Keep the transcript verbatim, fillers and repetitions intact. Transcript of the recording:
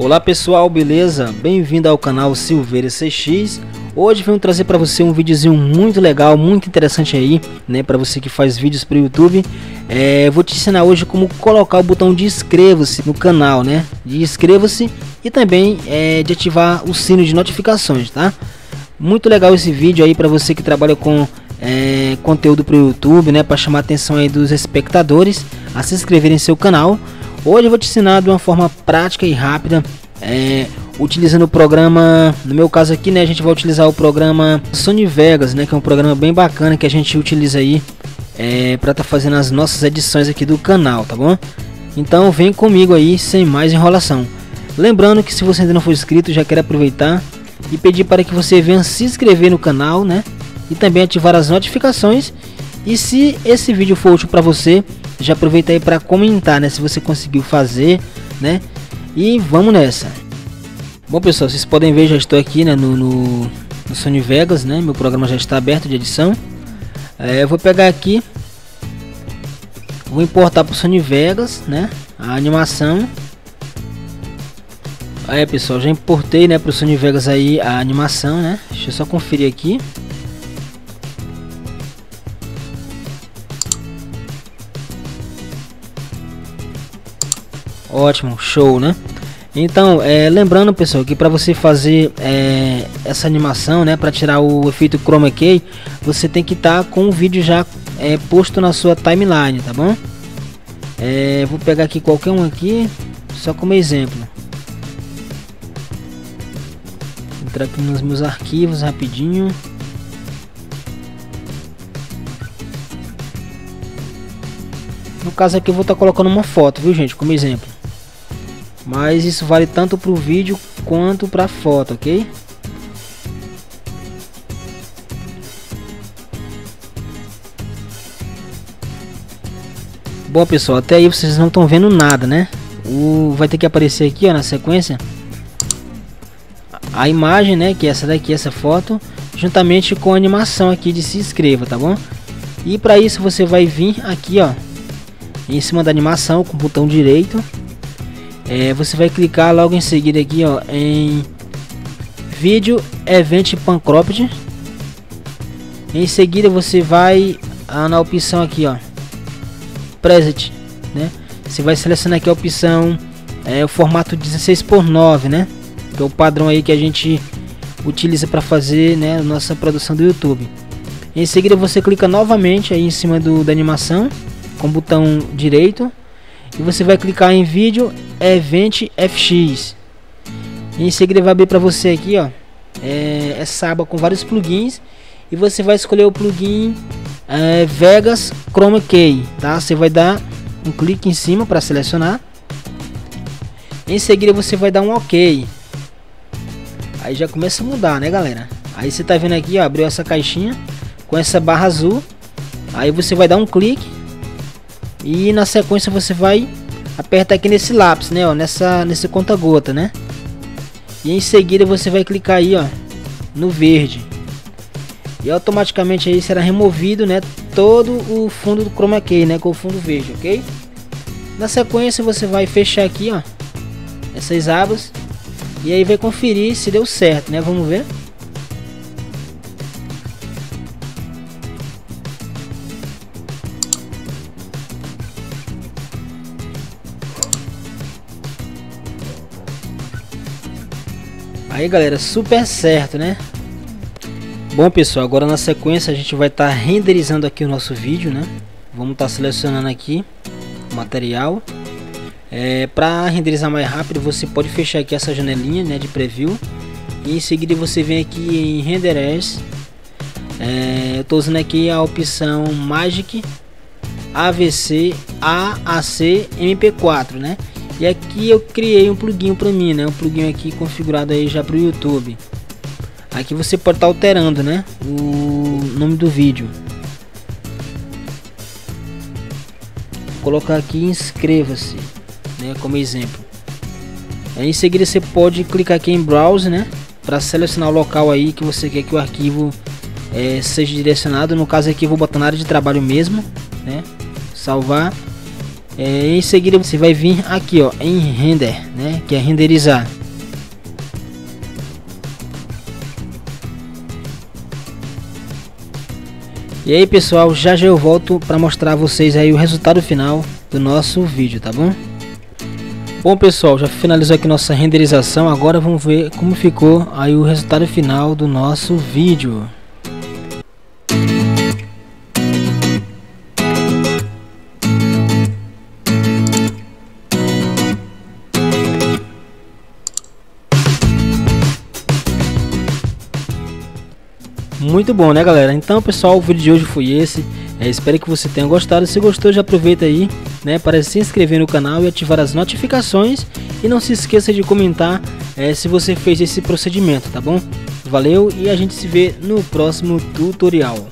Olá pessoal, beleza? Bem-vindo ao canal Silveira C X. Hoje venho trazer para você um videozinho muito legal, muito interessante aí, né? Para você que faz vídeos para o YouTube, é, vou te ensinar hoje como colocar o botão de inscreva-se no canal, né? De inscreva-se e também é, de ativar o sino de notificações, tá? Muito legal esse vídeo aí para você que trabalha com é, conteúdo para o YouTube, né? Para chamar a atenção aí dos espectadores a se inscreverem em seu canal. Hoje eu vou te ensinar de uma forma prática e rápida, é, utilizando o programa, no meu caso aqui, né, a gente vai utilizar o programa Sony Vegas, né, que é um programa bem bacana que a gente utiliza aí é, para estar tá fazendo as nossas edições aqui do canal, tá bom? Então vem comigo aí, sem mais enrolação. Lembrando que se você ainda não for inscrito, já quero aproveitar e pedir para que você venha se inscrever no canal, né, e também ativar as notificações. E se esse vídeo for útil para você, já aproveita aí para comentar, né, se você conseguiu fazer, né, e vamos nessa. Bom pessoal, vocês podem ver, já estou aqui, né, no, no, no Sony Vegas, né, meu programa já está aberto de edição. É, eu vou pegar aqui, vou importar para o Sony Vegas, né, a animação. Aí pessoal, já importei, né, para o Sony Vegas aí a animação, né, deixa eu só conferir aqui. Ótimo, show, né? Então, é, lembrando pessoal que para você fazer é, essa animação, né, para tirar o efeito Chroma Key, você tem que estar tá com o vídeo já é, posto na sua timeline, tá bom? É, vou pegar aqui qualquer um aqui, só como exemplo. Vou entrar aqui nos meus arquivos rapidinho. No caso aqui eu vou estar tá colocando uma foto, viu gente, como exemplo. Mas isso vale tanto para o vídeo quanto para a foto, ok? Bom pessoal, até aí vocês não estão vendo nada, né? O... vai ter que aparecer aqui, ó, na sequência, a imagem, né? Que é essa daqui, essa foto, juntamente com a animação aqui de se inscreva, tá bom? E para isso você vai vir aqui, ó, em cima da animação com o botão direito. É, você vai clicar logo em seguida aqui, ó, em vídeo event pancropped. Em seguida você vai ah, na opção aqui, ó, preset, né? Você vai selecionar aqui a opção é, o formato dezesseis por nove, né, que é o padrão aí que a gente utiliza para fazer, né, nossa produção do YouTube. Em seguida você clica novamente aí em cima do da animação com o botão direito e você vai clicar em vídeo Event F X. E em seguida vai abrir para você aqui, ó, é, essa aba com vários plugins e você vai escolher o plugin é, Vegas Chroma Key, tá? Você vai dar um clique em cima para selecionar. Em seguida você vai dar um OK. Aí já começa a mudar, né, galera? Aí você tá vendo aqui, ó, abriu essa caixinha com essa barra azul. Aí você vai dar um clique e na sequência você vai apertar aqui nesse lápis, né, ó, nessa, nesse conta-gota, né, e em seguida você vai clicar aí, ó, no verde e automaticamente aí será removido, né, todo o fundo do Chroma Key, né, com o fundo verde, ok? Na sequência você vai fechar aqui, ó, essas abas e aí vai conferir se deu certo, né, vamos ver. Aí galera, super certo, né? Bom pessoal, agora na sequência a gente vai estar tá renderizando aqui o nosso vídeo, né? Vamos estar tá selecionando aqui o material. É, para renderizar mais rápido você pode fechar aqui essa janelinha, né, de preview. E em seguida você vem aqui em Render As. É, eu estou usando aqui a opção Magic A V C A A C M P quatro, né? E aqui eu criei um plugin para mim, né? Um plugin aqui configurado aí já para o YouTube. Aqui você pode estar tá alterando, né, o nome do vídeo. Vou colocar aqui inscreva-se, né, como exemplo. Aí em seguida você pode clicar aqui em Browse, né, para selecionar o local aí que você quer que o arquivo é, seja direcionado. No caso aqui eu vou botar na área de trabalho mesmo, né? Salvar. é, em seguida você vai vir aqui, ó, em render, né, que é renderizar. E aí, pessoal, já já eu volto para mostrar a vocês aí o resultado final do nosso vídeo, tá bom? Bom, pessoal, já finalizou aqui nossa renderização. Agora vamos ver como ficou aí o resultado final do nosso vídeo. Muito bom, né, galera? Então, pessoal, o vídeo de hoje foi esse. É, espero que você tenha gostado. Se gostou, já aproveita aí, né, para se inscrever no canal e ativar as notificações. E não se esqueça de comentar é, se você fez esse procedimento, tá bom? Valeu e a gente se vê no próximo tutorial.